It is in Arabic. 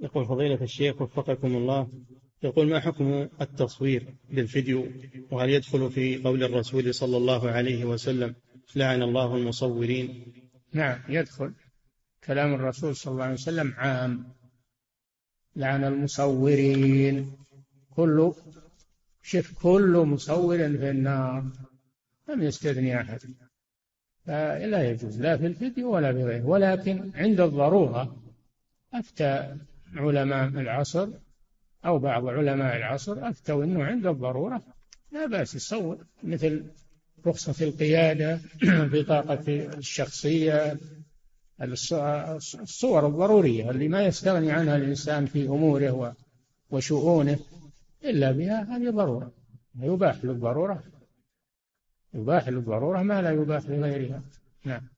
يقول فضيلة الشيخ وفقكم الله، يقول ما حكم التصوير بالفيديو؟ وهل يدخل في قول الرسول صلى الله عليه وسلم لعن الله المصورين؟ نعم يدخل، كلام الرسول صلى الله عليه وسلم عام، لعن المصورين، كل مصور في النار، لم يستثني أحد، فلا يجوز لا في الفيديو ولا بغيره. ولكن عند الضرورة أفتى علماء العصر أو بعض علماء العصر أفتوا أنه عند الضرورة لا بأس يصور، مثل رخصة القيادة، بطاقة الشخصية، الصور الضرورية اللي ما يستغني عنها الإنسان في أموره وشؤونه إلا بها، هذه ضرورة، يباح للضرورة ما لا يباح لغيرها. نعم.